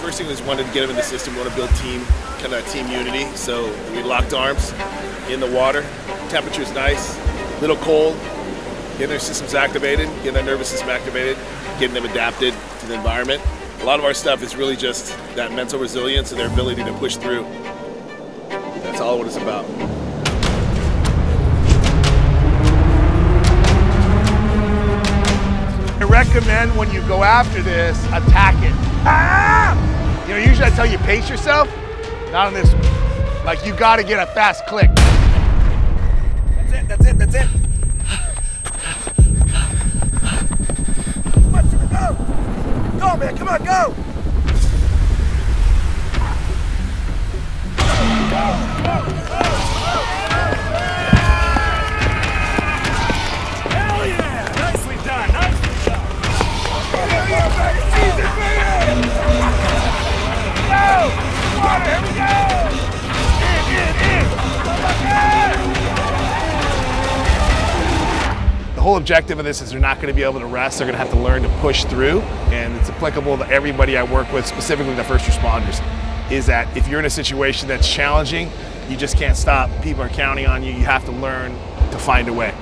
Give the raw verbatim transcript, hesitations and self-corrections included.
First thing was wanted to get him in the system. We want to build team, kind of team unity. So we locked arms in the water. Temperature's nice, a little cold. Getting their systems activated, getting their nervous system activated, getting them adapted to the environment. A lot of our stuff is really just that mental resilience and their ability to push through. That's all what it's about. Recommend when you go after this, attack it. Ah! You know, usually I tell you pace yourself, not on this one. Like, you gotta get a fast click. That's it, that's it, that's it. Come on, Jimmy, go! Go, man, come on, go! The whole objective of this is they're not going to be able to rest. They're going to have to learn to push through, and it's applicable to everybody I work with, specifically the first responders, is that if you're in a situation that's challenging, you just can't stop. People are counting on you. You have to learn to find a way.